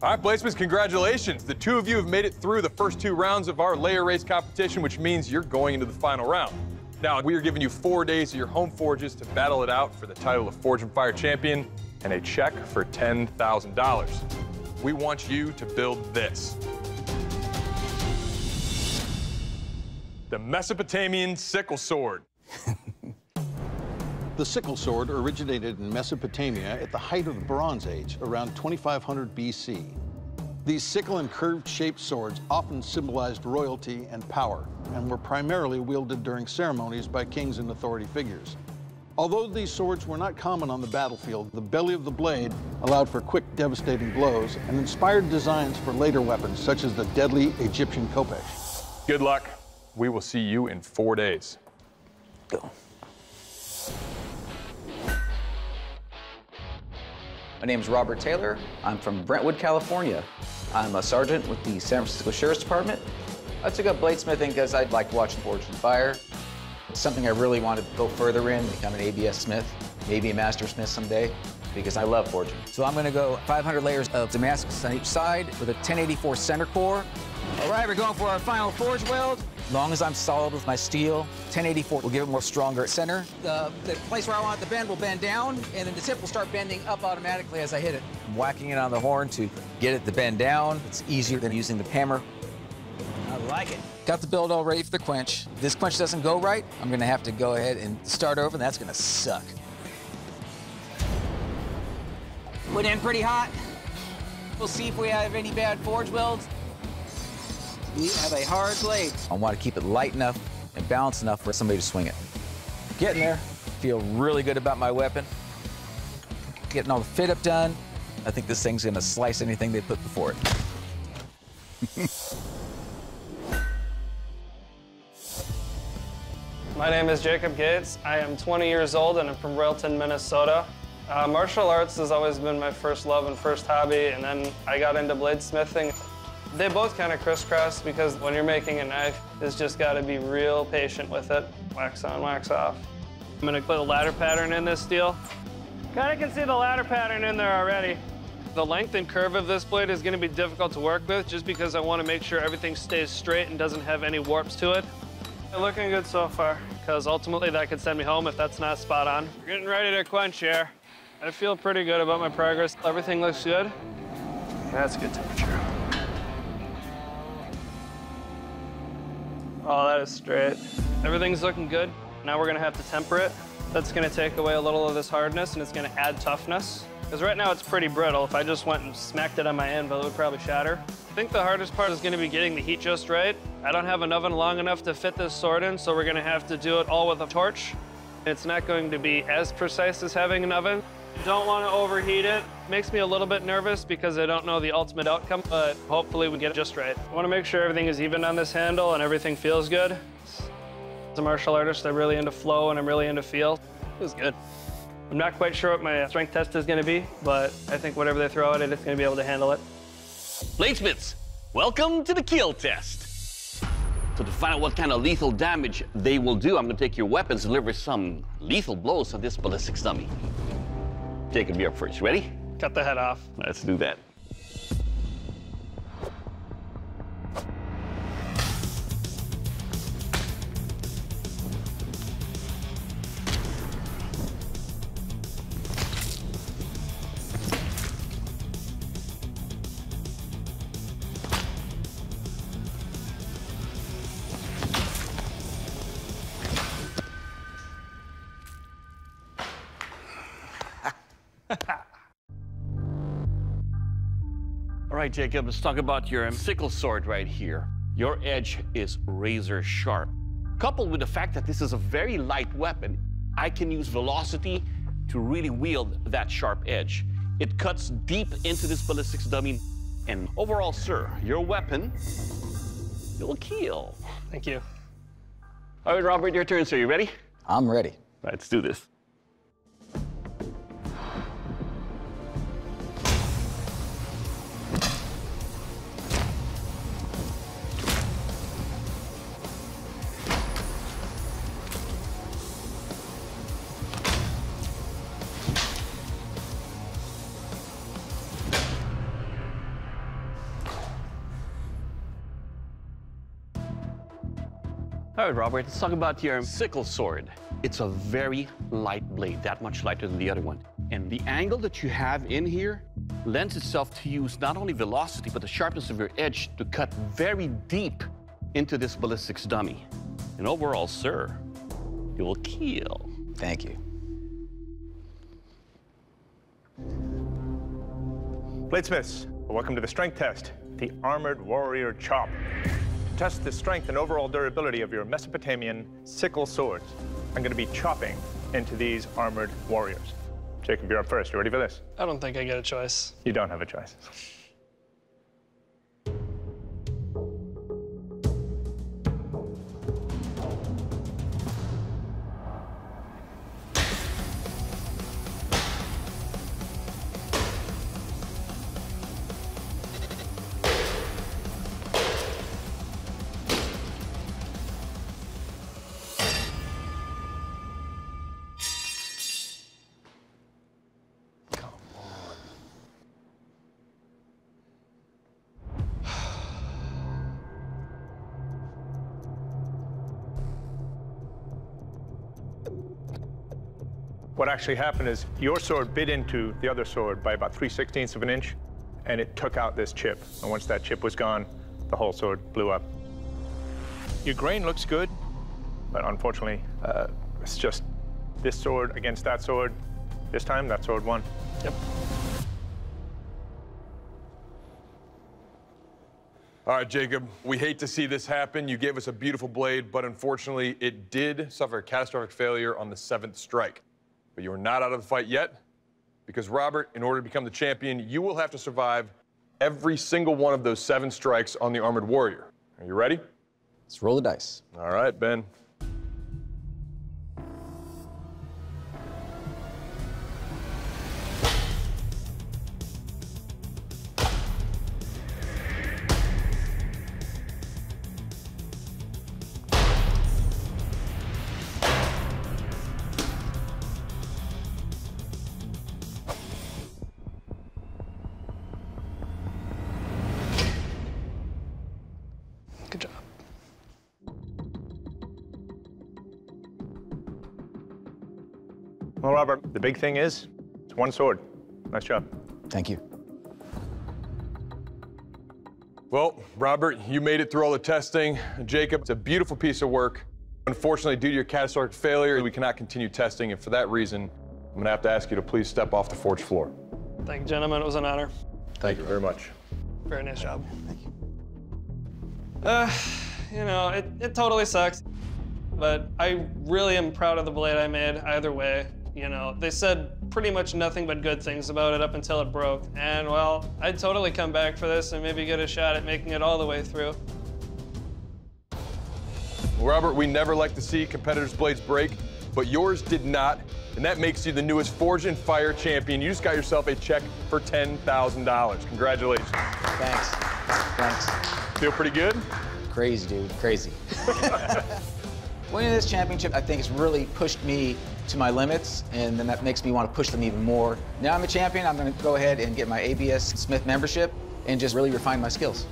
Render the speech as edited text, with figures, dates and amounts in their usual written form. All right, Blazeman's, congratulations. The two of you have made it through the first two rounds of our layer race competition, which means you're going into the final round. Now, we are giving you 4 days of your home forges to battle it out for the title of Forge and Fire champion and a check for $10,000. We want you to build this. The Mesopotamian Sickle Sword. The sickle sword originated in Mesopotamia at the height of the Bronze Age, around 2500 BC. These sickle and curved-shaped swords often symbolized royalty and power, and were primarily wielded during ceremonies by kings and authority figures. Although these swords were not common on the battlefield, the belly of the blade allowed for quick, devastating blows and inspired designs for later weapons, such as the deadly Egyptian khopesh. Good luck. We will see you in 4 days. Go. My name is Robert Taylor. I'm from Brentwood, California. I'm a sergeant with the San Francisco Sheriff's Department. I took up bladesmithing because I liked watching Forged in Fire. It's something I really wanted to go further in, become an ABS Smith, maybe a Master Smith someday, because I love forging. So I'm gonna go 500 layers of Damascus on each side with a 1084 center core. All right, we're going for our final forge weld. As long as I'm solid with my steel, 1084 will give it more stronger center. The place where I want it to bend will bend down, and then the tip will start bending up automatically as I hit it. I'm whacking it on the horn to get it to bend down. It's easier than using the hammer. I like it. Got the build all ready for the quench. If this quench doesn't go right, I'm gonna have to go ahead and start over, and that's gonna suck. Went in pretty hot. We'll see if we have any bad forge welds. We have a hard blade. I want to keep it light enough and balanced enough for somebody to swing it. Getting there. Feel really good about my weapon. Getting all the fit up done. I think this thing's going to slice anything they put before it. My name is Jacob Gates. I am 20 years old and I'm from Royalton, Minnesota. Martial arts has always been my first love and first hobby, and then I got into bladesmithing. They both kind of crisscross because when you're making a knife, it's just got to be real patient with it. Wax on, wax off. I'm going to put a ladder pattern in this steel. Kind of can see the ladder pattern in there already. The length and curve of this blade is going to be difficult to work with just because I want to make sure everything stays straight and doesn't have any warps to it. They're looking good so far, because ultimately that could send me home if that's not spot on. We're getting ready to quench here. I feel pretty good about my progress. Everything looks good. That's a good temperature. Oh, that is straight. Everything's looking good. Now we're gonna have to temper it. That's gonna take away a little of this hardness and it's gonna add toughness. Because right now it's pretty brittle. If I just went and smacked it on my anvil, it would probably shatter. I think the hardest part is gonna be getting the heat just right. I don't have an oven long enough to fit this sword in, so we're gonna have to do it all with a torch. It's not going to be as precise as having an oven. You don't wanna overheat it. Makes me a little bit nervous because I don't know the ultimate outcome, but hopefully we get it just right. I want to make sure everything is even on this handle and everything feels good. As a martial artist, I'm really into flow and I'm really into feel. It was good. I'm not quite sure what my strength test is going to be, but I think whatever they throw at it, it's going to be able to handle it. Bladesmiths, welcome to the kill test. So to find out what kind of lethal damage they will do, I'm going to take your weapons and deliver some lethal blows on this ballistic dummy. Jacob, you're up first. You ready? Cut the head off. Let's do that. All right, Jacob, let's talk about your sickle sword right here. Your edge is razor sharp. Coupled with the fact that this is a very light weapon, I can use velocity to really wield that sharp edge. It cuts deep into this ballistics dummy. And overall, sir, your weapon, you'll kill. Thank you. All right, Robert, your turn, sir. You ready? I'm ready. Let's do this. All right, Robert, let's talk about your sickle sword. It's a very light blade, that much lighter than the other one. And the angle that you have in here lends itself to use not only velocity, but the sharpness of your edge to cut very deep into this ballistics dummy. And overall, sir, you will kill. Thank you. Bladesmiths, welcome to the strength test, the Armored Warrior Chop. Test the strength and overall durability of your Mesopotamian sickle swords. I'm going to be chopping into these armored warriors. Jacob, you're up first. You ready for this? I don't think I get a choice. You don't have a choice. What actually happened is your sword bit into the other sword by about 3/16 of an inch, and it took out this chip. And once that chip was gone, the whole sword blew up. Your grain looks good, but unfortunately, it's just this sword against that sword. This time, that sword won. Yep. All right, Jacob, we hate to see this happen. You gave us a beautiful blade, but unfortunately, it did suffer a catastrophic failure on the 7th strike. But you are not out of the fight yet, because Robert, in order to become the champion, you will have to survive every single one of those 7 strikes on the Armored Warrior. Are you ready? Let's roll the dice. All right, Ben. Well, Robert, the big thing is, it's one sword. Nice job. Thank you. Well, Robert, you made it through all the testing. Jacob, it's a beautiful piece of work. Unfortunately, due to your catastrophic failure, we cannot continue testing, and for that reason, I'm gonna have to ask you to please step off the forge floor. Thank you, gentlemen. It was an honor. Thank you very much. Very nice job. Thank you. You know, it totally sucks, but I really am proud of the blade I made either way. You know, they said pretty much nothing but good things about it up until it broke. And, well, I'd totally come back for this and maybe get a shot at making it all the way through. Robert, we never like to see competitors' blades break, but yours did not. And that makes you the newest Forged in Fire champion. You just got yourself a check for $10,000. Congratulations. Thanks. Thanks. Feel pretty good? Crazy, dude. Crazy. Winning this championship, I think, has really pushed me to my limits, and then that makes me want to push them even more. Now I'm a champion, I'm going to go ahead and get my ABS Smith membership and just really refine my skills.